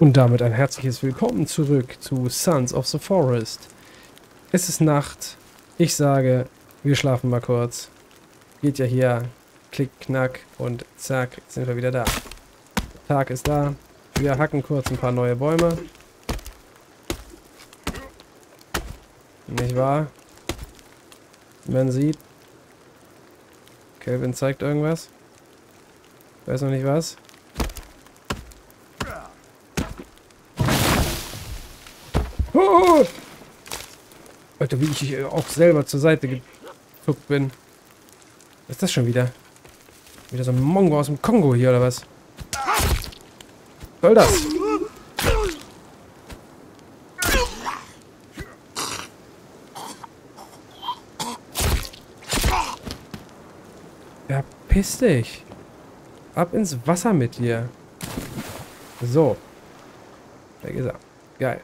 Und damit ein herzliches Willkommen zurück zu Sons of the Forest. Es ist Nacht. Ich sage, wir schlafen mal kurz. Geht ja hier. Klick, knack und zack, sind wir wieder da. Tag ist da. Wir hacken kurz ein paar neue Bäume. Nicht wahr? Man sieht. Kelvin zeigt irgendwas. Weiß noch nicht was. Oh! Alter, wie ich auch selber zur Seite gezuckt bin. Was ist das schon wieder? Wieder so ein Mongo aus dem Kongo hier, oder was? Soll das? Ja, piss dich. Ab ins Wasser mit dir. So. Weg ist er. Geil.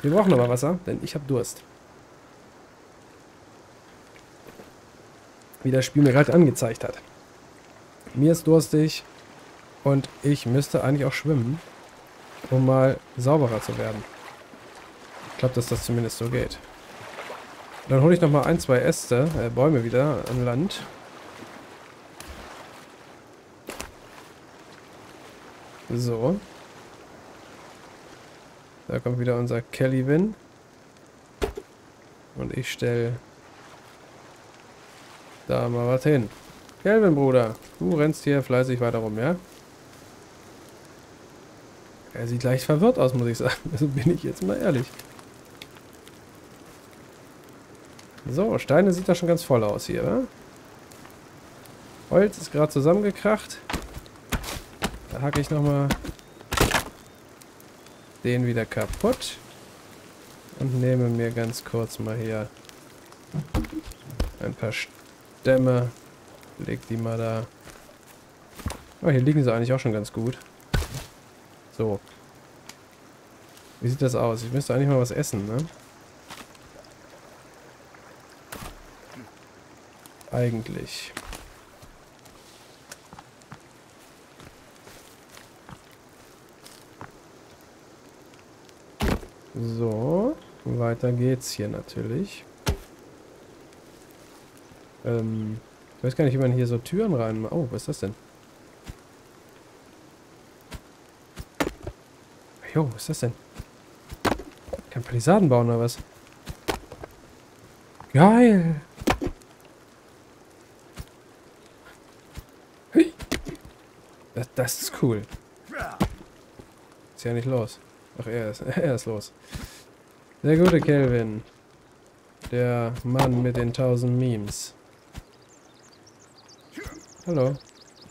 Wir brauchen aber Wasser, denn ich habe Durst. Wie das Spiel mir gerade angezeigt hat. Mir ist durstig und ich müsste eigentlich auch schwimmen, um mal sauberer zu werden. Ich glaube, dass das zumindest so geht. Und dann hole ich nochmal ein, zwei Äste, Bäume wieder an Land. So. Da kommt wieder unser Kelvin. Und ich stelle da mal was hin. Kelvin, Bruder, du rennst hier fleißig weiter rum, ja? Er sieht leicht verwirrt aus, muss ich sagen. Also bin ich jetzt mal ehrlich. So, Steine sieht da schon ganz voll aus hier, oder? Holz ist gerade zusammengekracht. Da hacke ich nochmal den wieder kaputt und nehme mir ganz kurz mal hier ein paar Stämme, leg die mal da. Oh, hier liegen sie eigentlich auch schon ganz gut. So. Wie sieht das aus? Ich müsste eigentlich mal was essen, ne? Eigentlich. So, weiter geht's hier natürlich. Ich weiß gar nicht, wie man hier so Türen reinmacht. Oh, was ist das denn? Jo, was ist das denn? Ich kann Palisaden bauen oder was? Geil! Das ist cool. Ist ja nicht los. Ach, er ist los. Der gute Kelvin. Der Mann mit den 1000 Memes. Hallo.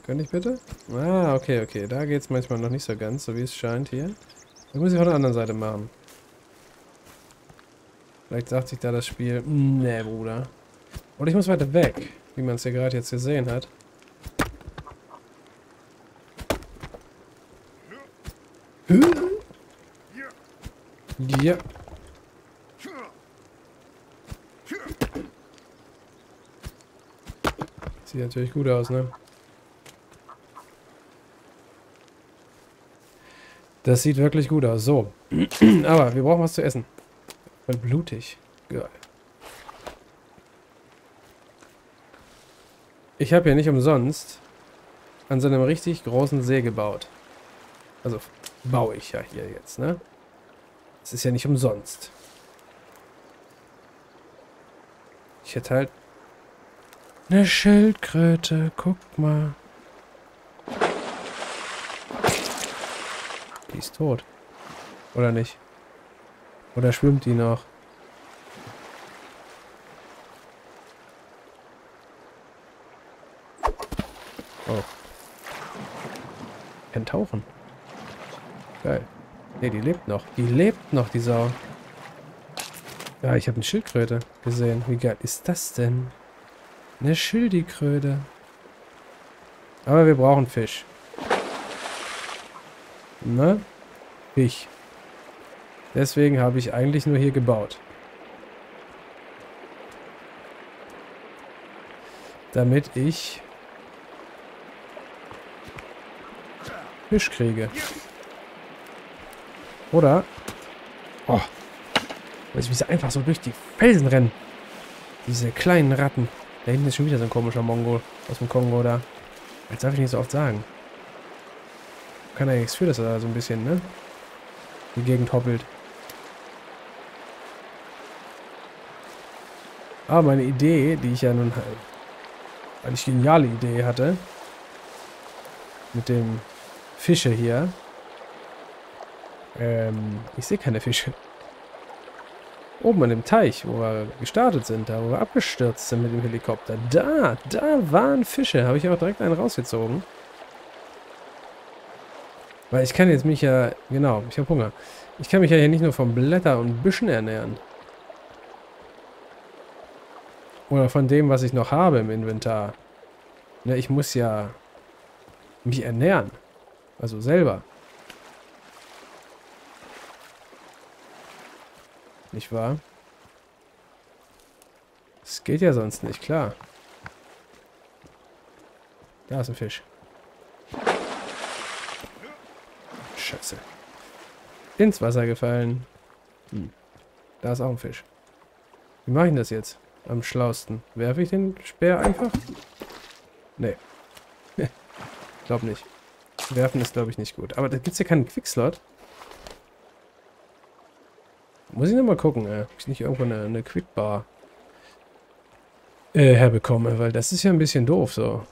Könnte ich bitte? Ah, okay, okay. Da geht's manchmal noch nicht so ganz, so wie es scheint hier. Das muss ich von der anderen Seite machen. Vielleicht sagt sich da das Spiel, nee, Bruder. Oder ich muss weiter weg, wie man es ja gerade jetzt gesehen hat. Ja. Sieht natürlich gut aus, ne? Das sieht wirklich gut aus. So. Aber wir brauchen was zu essen. Und blutig. Geil. Ich habe ja nicht umsonst an so einem richtig großen See gebaut. Also baue ich ja hier jetzt, ne? Das ist ja nicht umsonst. Ich hätte halt eine Schildkröte, guck mal. Die ist tot. Oder nicht? Oder schwimmt die noch? Oh. Kann tauchen. Geil. Ne, die lebt noch. Die lebt noch, die Sau. Ja, ich habe eine Schildkröte gesehen. Wie geil ist das denn? Eine Schildikröte. Aber wir brauchen Fisch. Ne? Fisch. Deswegen habe ich eigentlich nur hier gebaut. Damit ich Fisch kriege. Oder? Oh. Weiß ich, wie sie einfach so durch die Felsen rennen. Diese kleinen Ratten. Da hinten ist schon wieder so ein komischer Mongol aus dem Kongo da. Das darf ich nicht so oft sagen. Kann ja nichts für, dass er da so ein bisschen, ne? Die Gegend hoppelt. Aber meine Idee, die ich ja nun halt eigentlich geniale Idee hatte, mit dem Fische hier. Ich sehe keine Fische. Oben an dem Teich, wo wir gestartet sind, da wo wir abgestürzt sind mit dem Helikopter. Da waren Fische. Habe ich auch direkt einen rausgezogen. Weil ich kann jetzt mich ja... Genau, ich habe Hunger. Ich kann mich ja hier nicht nur von Blätter und Büschen ernähren. Oder von dem, was ich noch habe im Inventar. Ne, ich muss ja mich ernähren. Also selber. Nicht wahr? Das geht ja sonst nicht, klar. Da ist ein Fisch. Scheiße. Ins Wasser gefallen. Hm. Da ist auch ein Fisch. Wie mache ich das jetzt? Am schlausten. Werfe ich den Speer einfach? Nee. Glaub nicht. Werfen ist, glaube ich, nicht gut. Aber da gibt es ja keinen Quickslot. Muss ich nochmal gucken, ob ich nicht irgendwo eine Quickbar herbekomme, weil das ist ja ein bisschen doof so.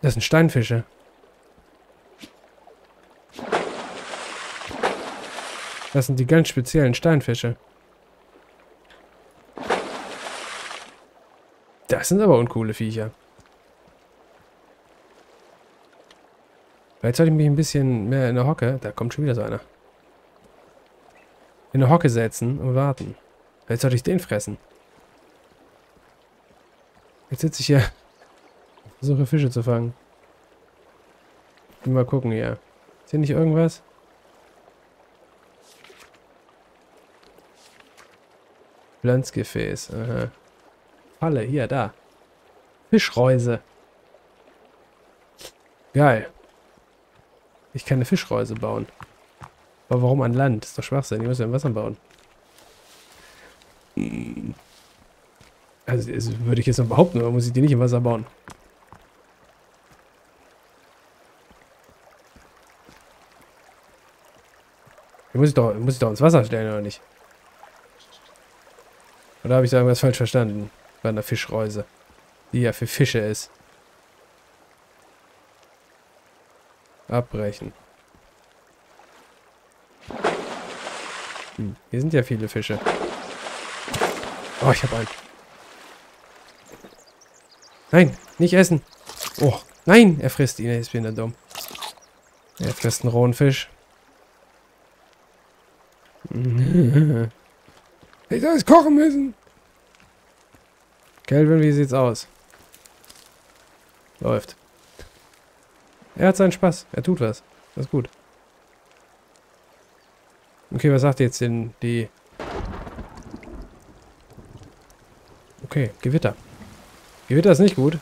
Das sind Steinfische. Das sind die ganz speziellen Steinfische. Das sind aber uncoole Viecher. Vielleicht sollte ich mich ein bisschen mehr in der Hocke... Da kommt schon wieder so einer. In der Hocke setzen und warten. Vielleicht sollte ich den fressen. Jetzt sitze ich hier. Versuche Fische zu fangen. Mal gucken hier. Ist hier nicht irgendwas? Pflanzgefäß. Aha. Falle, hier, da. Fischreuse. Geil. Ich kann eine Fischreuse bauen. Aber warum an Land? Ist doch Schwachsinn. Die müssen ja im Wasser bauen. Also, das würde ich jetzt noch behaupten, aber muss ich die nicht im Wasser bauen? Die muss ich doch ins Wasser stellen, oder nicht? Oder habe ich da irgendwas falsch verstanden? Bei einer Fischreuse. Die ja für Fische ist. Abbrechen. Hm, hier sind ja viele Fische. Oh, ich habe einen. Nein, nicht essen. Oh, nein, er frisst ihn. Er ist wieder dumm. Er frisst einen rohen Fisch. Ich soll es kochen müssen. Kelvin, wie sieht's aus? Läuft. Er hat seinen Spaß. Er tut was. Das ist gut. Okay, was sagt jetzt denn die... Okay, Gewitter. Gewitter ist nicht gut.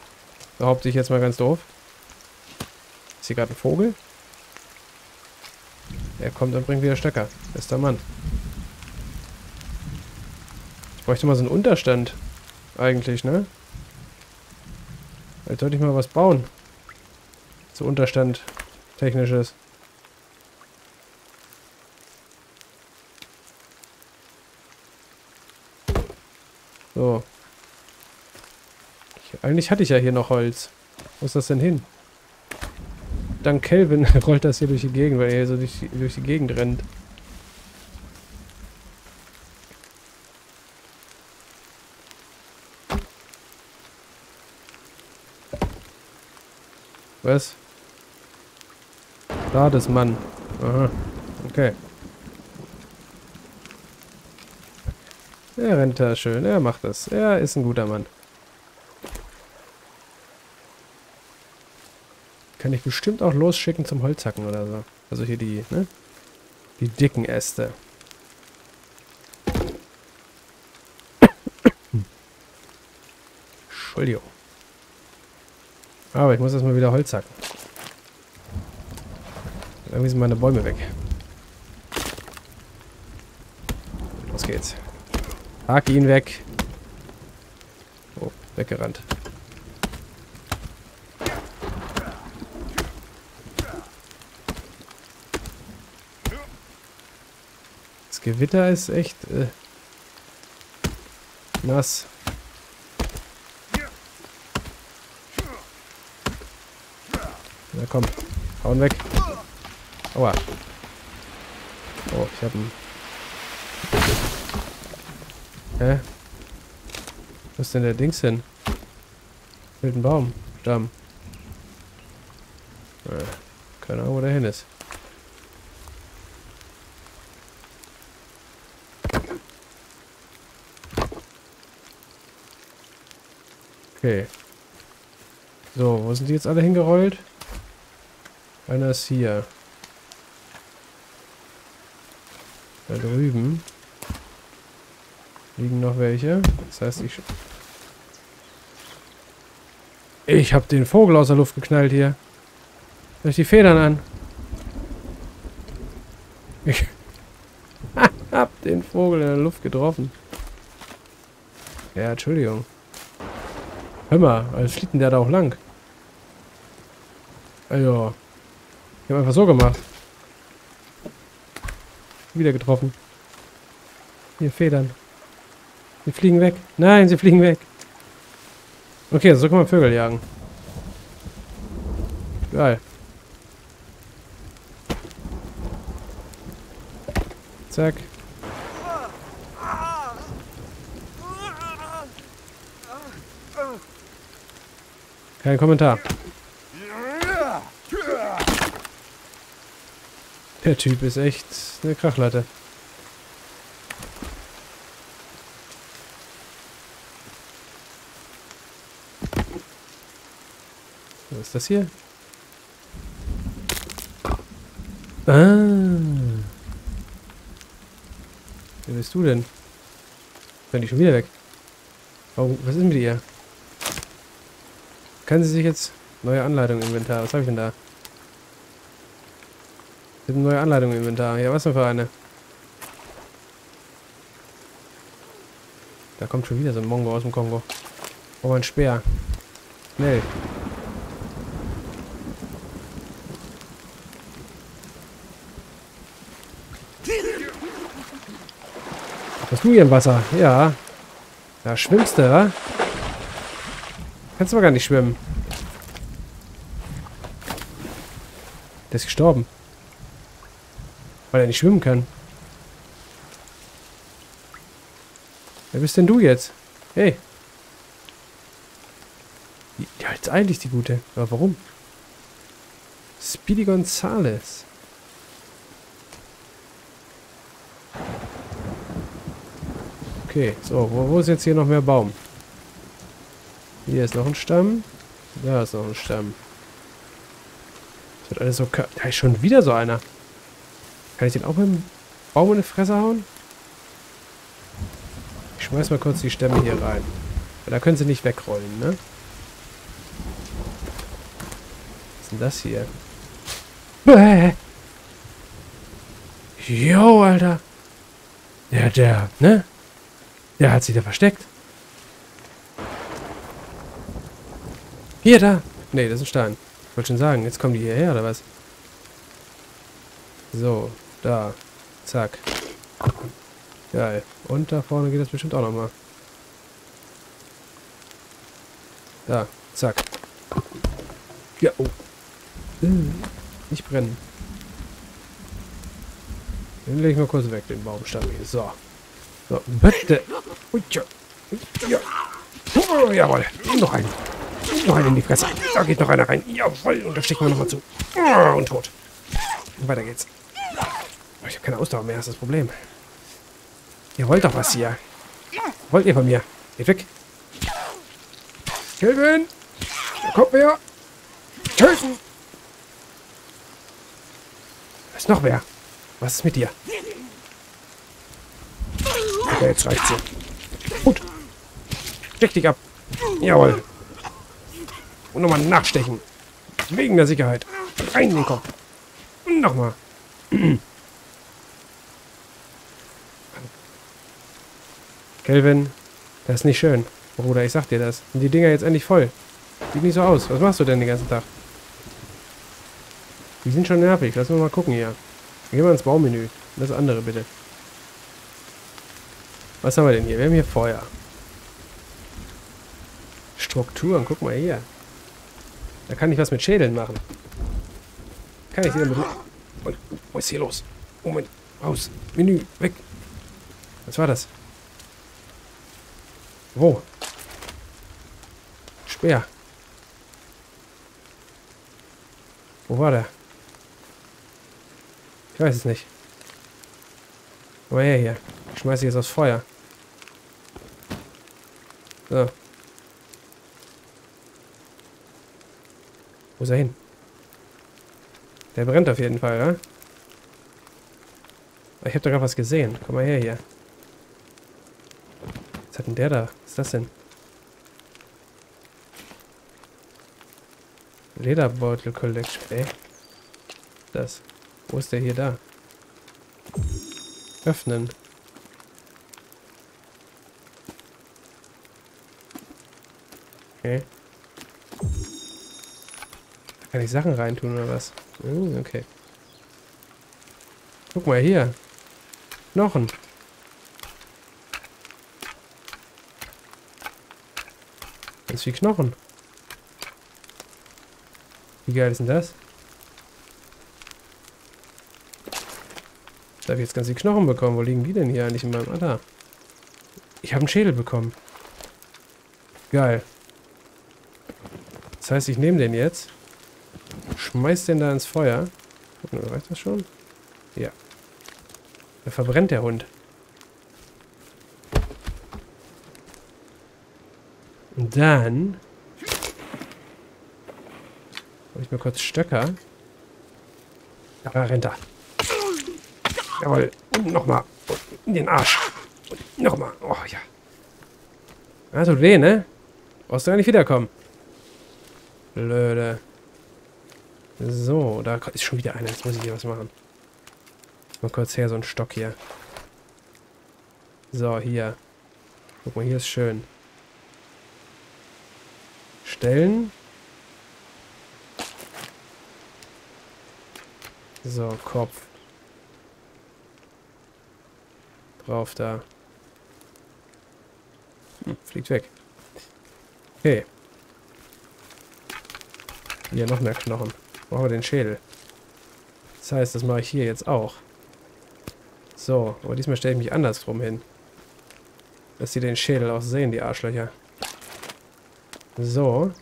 Behaupte ich jetzt mal ganz doof. Ist hier gerade ein Vogel? Er kommt und bringt wieder Stöcker. Bester Mann. Ich bräuchte mal so einen Unterstand. Eigentlich, ne? Jetzt sollte ich mal was bauen. So Unterstand. Technisches. So. Eigentlich hatte ich ja hier noch Holz. Wo ist das denn hin? Dank Kelvin rollt das hier durch die Gegend, weil er hier so durch die Gegend rennt. Was? Da, das Mann. Aha. Okay. Er rennt da schön. Er macht das. Er ist ein guter Mann. Kann ich bestimmt auch losschicken zum Holzhacken oder so. Also hier die, ne? Die dicken Äste. Entschuldigung. Aber ich muss erstmal wieder Holz hacken. Irgendwie sind meine Bäume weg. geht's. Hack ihn weg. Oh, weggerannt. Das Gewitter ist echt nass. Na komm, hauen weg. Aua. Oh, ich hab einen... Hä? Wo ist denn der Dings hin? Fehlt ein Baum. Stamm. Keine Ahnung, wo der hin ist. Okay. So, wo sind die jetzt alle hingerollt? Einer ist hier. Da drüben liegen noch welche. Das heißt, ich hab den Vogel aus der Luft geknallt hier. Durch die Federn an. Ich hab den Vogel in der Luft getroffen. Ja, Entschuldigung. Hör mal, als fliegt denn der da auch lang? Also, ich hab einfach so gemacht. Wieder getroffen. Hier, Federn. Sie fliegen weg. Nein, sie fliegen weg. Okay, so kann man Vögel jagen. Geil. Zack. Kein Kommentar. Der Typ ist echt eine Krachlatte. Was ist das hier? Ah. Wer bist du denn? Bin ich schon wieder weg? Oh, was ist mit ihr? Kann sie sich jetzt... Neue Anleitung im Inventar. Was habe ich denn da? Ich habe eine neue Anleitung im Inventar. Ja, was denn für eine? Da kommt schon wieder so ein Mongo aus dem Kongo. Oh, ein Speer. Schnell. Hast du hier im Wasser? Ja. Da schwimmst du, wa? Kannst du aber gar nicht schwimmen. Der ist gestorben. Weil er nicht schwimmen kann. Wer bist denn du jetzt? Hey. Ja, jetzt eigentlich die Gute. Aber warum? Speedy Gonzales. Okay, so. Wo ist jetzt hier noch mehr Baum? Hier ist noch ein Stamm. Da ist noch ein Stamm. Das wird alles so... Da ist schon wieder so einer. Kann ich den auch mit dem Baum in die Fresse hauen? Ich schmeiß mal kurz die Stämme hier rein. Weil da können sie nicht wegrollen, ne? Was ist denn das hier? Bäh! Jo, Alter! Ja, der, ne? Der hat sich da versteckt. Hier, da! Ne, das ist ein Stein. Ich wollte schon sagen, jetzt kommen die hierher, oder was? So. Da. Zack. Geil. Und da vorne geht das bestimmt auch nochmal. Da. Zack. Ja. Oh. Nicht brennen. Den lege ich mal kurz weg, den Baumstamm hier. So. So. Bitte. Ui, ja. Ja. Oh, jawohl. Noch einen. Noch einen in die Fresse. Da geht noch einer rein. Jawohl. Und da stecken wir nochmal zu. Und tot. Und weiter geht's. Ich habe keine Ausdauer mehr, das ist das Problem. Ihr wollt doch was hier. Wollt ihr von mir? Geht weg. Kelvin! Kommt wer! Töten! Da ist noch wer? Was ist mit dir? Okay, jetzt reicht's hier. Gut. Steck dich ab. Jawohl. Und nochmal nachstechen. Wegen der Sicherheit. Rein in den Kopf. Und nochmal. Kelvin, das ist nicht schön. Bruder, ich sag dir das. Sind die Dinger jetzt endlich voll? Sieht nicht so aus. Was machst du denn den ganzen Tag? Die sind schon nervig. Lass uns mal gucken hier. Gehen wir ins Baumenü. Das andere bitte. Was haben wir denn hier? Wir haben hier Feuer. Strukturen. Guck mal hier. Da kann ich was mit Schädeln machen. Kann ich hier mit... Was ist hier los? Oh mein... Raus. Menü. Weg. Was war das? Wo? Speer. Wo war der? Ich weiß es nicht. Aber her hier. Ich schmeiße jetzt aufs Feuer. So. Wo ist er hin? Der brennt auf jeden Fall, oder? Ich habe da gerade was gesehen. Komm mal her hier. Was hat denn der da? Was ist das denn? Lederbeutel Collection, ey. Das. Wo ist der hier da? Öffnen. Okay. Da kann ich Sachen reintun oder was? Okay. Guck mal hier. Knochen. Ganz viel Knochen. Wie geil ist denn das? Da habe ich jetzt ganz die Knochen bekommen. Wo liegen die denn hier eigentlich in meinem Alter? Ich habe einen Schädel bekommen. Geil. Das heißt, ich nehme den jetzt. Schmeiß den da ins Feuer. Reicht das schon? Ja. Da verbrennt der Hund. Und dann... Hol ich mir kurz Stöcker. Da rennt er. Jawohl. Und nochmal. In den Arsch. Und nochmal. Oh ja. Ah, tut weh, ne? Brauchst du gar nicht wiederkommen. Blöde. So, da ist schon wieder einer. Jetzt muss ich hier was machen. Mal kurz her, so ein Stock hier. So, hier. Guck mal, hier ist schön. Stellen. So, Kopf. Drauf da. Fliegt weg. Okay. Hier noch mehr Knochen. Brauchen wir den Schädel. Das heißt, das mache ich hier jetzt auch. So, aber diesmal stelle ich mich andersrum hin. Dass die den Schädel auch sehen, die Arschlöcher. So.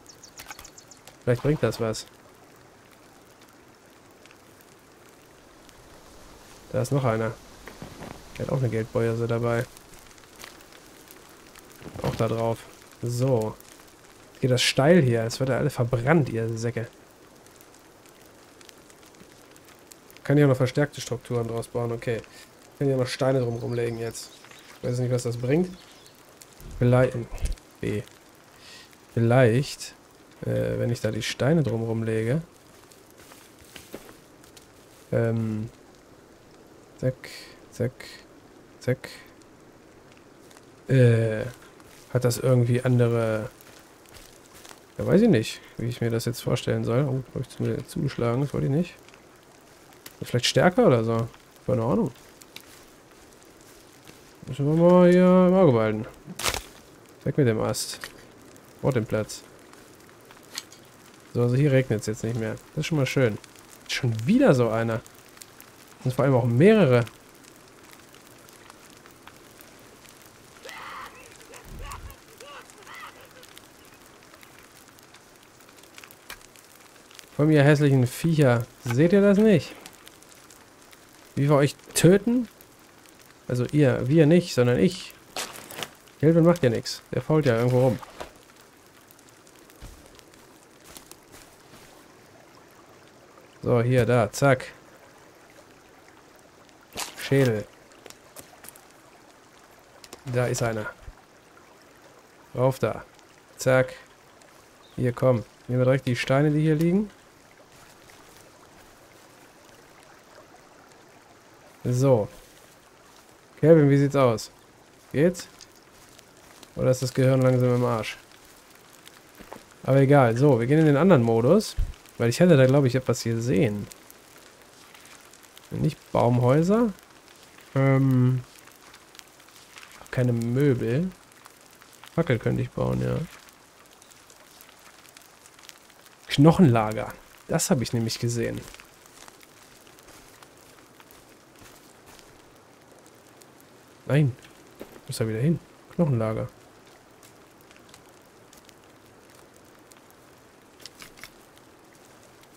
Vielleicht bringt das was. Da ist noch einer. Der hat auch eine Geldbörse dabei. Auch da drauf. So. Jetzt geht das steil hier. Es wird ja alle verbrannt, ihr Säcke. Kann ich auch noch verstärkte Strukturen draus bauen. Okay. Ich kann ja noch Steine drum rumlegen jetzt. Ich weiß nicht, was das bringt. Vielleicht... B. Vielleicht, wenn ich da die Steine drum rumlege. Zack, zack, zack. Hat das irgendwie andere... Ja, weiß ich nicht, wie ich mir das jetzt vorstellen soll. Oh, habe ich zugeschlagen, das wollte ich nicht. Vielleicht stärker oder so. Keine Ahnung. Müssen wir mal hier im Auge behalten. Weg mit dem Ast. Braucht den Platz. So, also hier regnet es jetzt nicht mehr. Das ist schon mal schön. Schon wieder so einer. Und vor allem auch mehrere. Von mir hässlichen Viecher. Seht ihr das nicht? Wie wir euch töten? Also ihr, wir nicht, sondern ich. Kelvin macht ja nichts. Der fault ja irgendwo rum. So, hier, da, zack. Schädel. Da ist einer. Rauf da. Zack. Hier, komm. Nehmen wir direkt die Steine, die hier liegen. So. Kelvin, wie sieht's aus? Geht's? Oder ist das Gehirn langsam im Arsch? Aber egal. So, wir gehen in den anderen Modus. Weil ich hätte da, glaube ich, etwas gesehen. Nicht Baumhäuser. Auch keine Möbel. Fackel könnte ich bauen, ja. Knochenlager. Das habe ich nämlich gesehen. Nein. Muss da wieder hin. Knochenlager.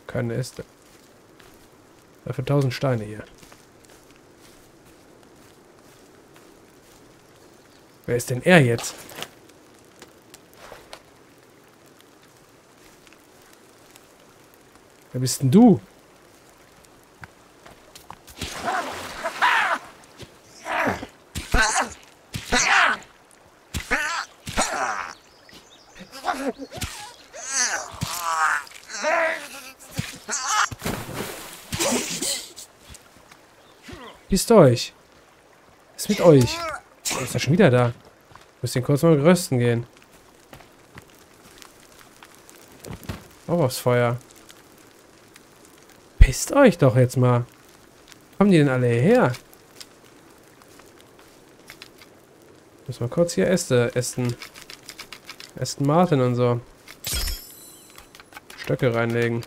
Keine Äste. Dafür 1000 Steine hier. Wer ist denn er jetzt? Wer bist denn du? Pisst euch. Was ist mit euch? Ist er schon wieder da? Müsst den kurz mal rösten gehen. Auch aufs Feuer. Pisst euch doch jetzt mal. Kommen die denn alle hierher? Müssen wir kurz hier Äste essen. Aston Martin und so. Stöcke reinlegen.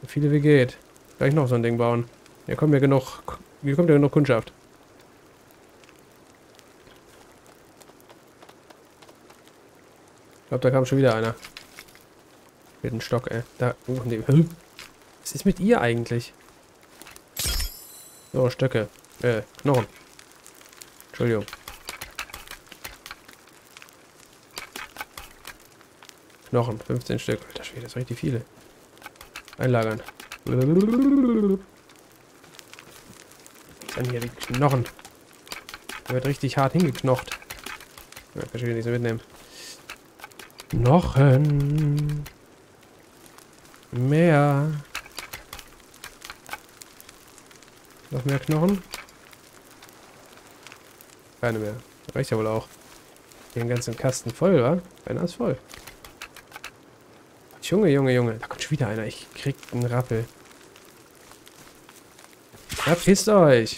So viele wie geht. Gleich noch so ein Ding bauen. Hier kommt ja genug Kundschaft. Ich glaube, da kam schon wieder einer. Mit dem Stock, ey. Da. Oh, nee. Was ist mit ihr eigentlich? So, Stöcke. Knochen. Entschuldigung. Knochen. 15 Stück. Alter Schwede, das sind richtig viele. Einlagern. Dann hier die Knochen. Da wird richtig hart hingeknocht. Ja, kann ich wieder nichts mehr mitnehmen. Knochen. Mehr. Noch mehr Knochen? Keine mehr. Reicht ja wohl auch. Den ganzen Kasten voll, wa? Einer ist voll. Junge, Junge, Junge. Da kommt schon wieder einer. Ich krieg einen Rappel. Verpisst euch!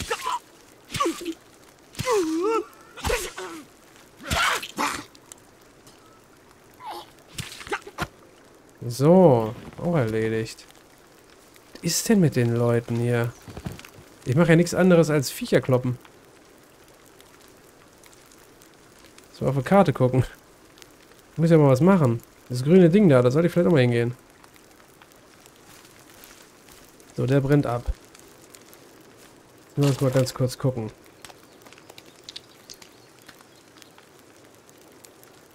So, auch erledigt. Was ist denn mit den Leuten hier? Ich mache ja nichts anderes als Viecher kloppen. So, auf eine Karte gucken. Ich muss ja mal was machen. Das grüne Ding da, da sollte ich vielleicht auch mal hingehen. So, der brennt ab. Lass uns mal ganz kurz gucken.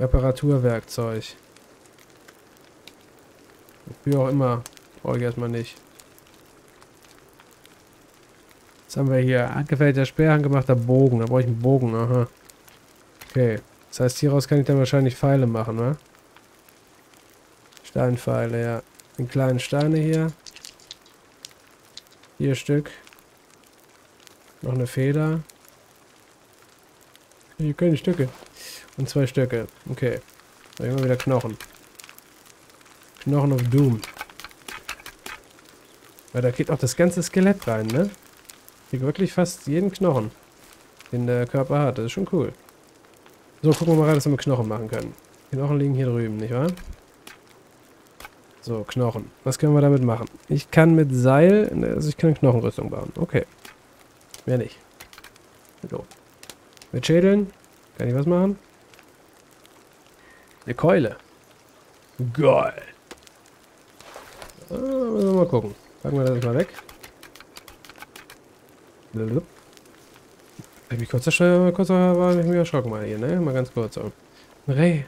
Reparaturwerkzeug. Wofür auch immer. Brauche ich erstmal nicht. Was haben wir hier? Angefällter Speer, angemachter Bogen. Da brauche ich einen Bogen. Aha. Okay. Das heißt, hieraus kann ich dann wahrscheinlich Pfeile machen, ne? Steinpfeile, ja. Die kleinen Steine hier. 4 Stück. Noch eine Feder. Hier können die Stücke. Und 2 Stücke. Okay. Da immer wieder Knochen. Knochen of Doom. Weil da geht auch das ganze Skelett rein, ne? Hier wirklich fast jeden Knochen, den der Körper hat. Das ist schon cool. So, gucken wir mal rein, was wir mit Knochen machen können. Knochen liegen hier drüben, nicht wahr? So, Knochen. Was können wir damit machen? Ich kann mit Seil... Also ich kann eine Knochenrüstung bauen. Okay. Mehr nicht. So. Mit Schädeln kann ich was machen. Eine Keule. Geil. Müssen wir mal gucken. Packen wir das mal weg. Blablabla. Ich mich kurz erschrocken mal hier, ne? Mal ganz kurz. Reh.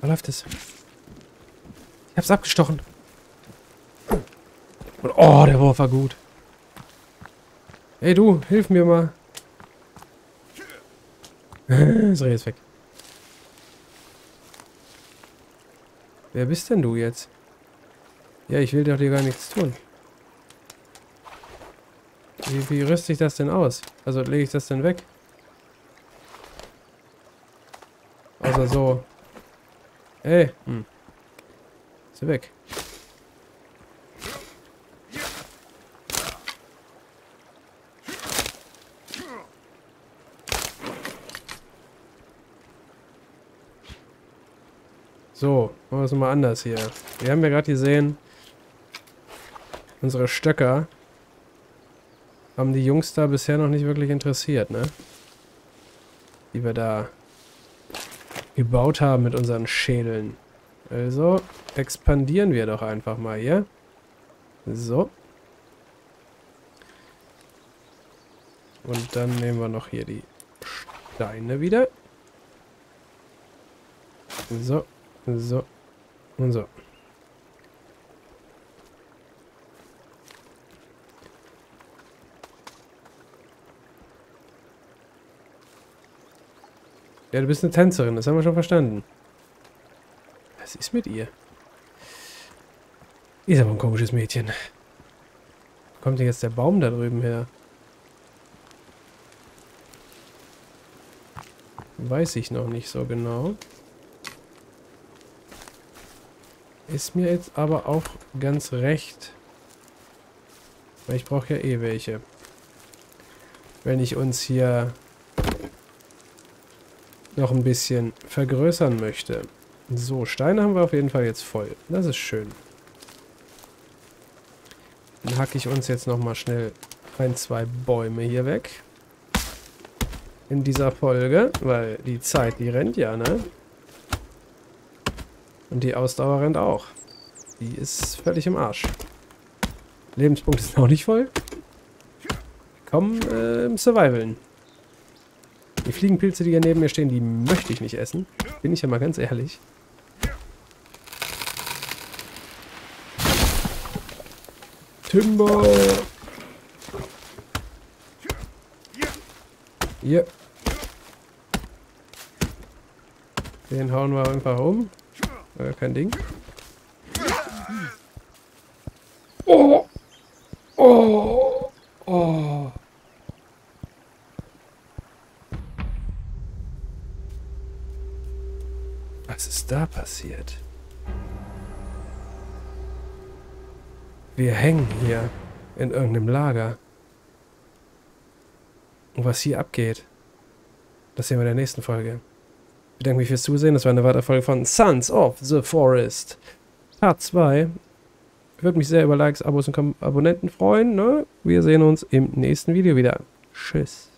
Da läuft es. Ich hab's abgestochen. Und oh, der Wurf war gut. Hey du, hilf mir mal. Das Reh ist weg. Wer bist denn du jetzt? Ja, ich will doch dir gar nichts tun. Wie rüste ich das denn aus? Also lege ich das denn weg? Außer so. Ey. Hm. Ist ja weg. So, machen wir es mal anders hier. Wir haben ja gerade gesehen, unsere Stöcker haben die Jungs da bisher noch nicht wirklich interessiert, ne? Die wir da gebaut haben mit unseren Schädeln. Also expandieren wir doch einfach mal hier. So. Und dann nehmen wir noch hier die Steine wieder. So. So. Und so. Ja, du bist eine Tänzerin, das haben wir schon verstanden. Was ist mit ihr? Die ist aber ein komisches Mädchen. Wo kommt denn jetzt der Baum da drüben her? Weiß ich noch nicht so genau. Ist mir jetzt aber auch ganz recht. Weil ich brauche ja eh welche. Wenn ich uns hier noch ein bisschen vergrößern möchte. So, Steine haben wir auf jeden Fall jetzt voll. Das ist schön. Dann hacke ich uns jetzt nochmal schnell ein, zwei Bäume hier weg. In dieser Folge. Weil die Zeit, die rennt ja, ne? Und die Ausdauer rennt auch. Die ist völlig im Arsch. Lebenspunkt ist noch nicht voll. Komm, im Survivalen. Die Fliegenpilze, die hier neben mir stehen, die möchte ich nicht essen. Bin ich ja mal ganz ehrlich. Timber! Hier. Den hauen wir einfach um. Kein Ding. Oh! Oh! Oh! Was ist da passiert? Wir hängen hier in irgendeinem Lager. Und was hier abgeht, das sehen wir in der nächsten Folge. Ich bedanke mich fürs Zusehen. Das war eine weitere Folge von Sons of the Forest. Part 2. Ich würde mich sehr über Likes, Abos und Abonnenten freuen. Ne? Wir sehen uns im nächsten Video wieder. Tschüss.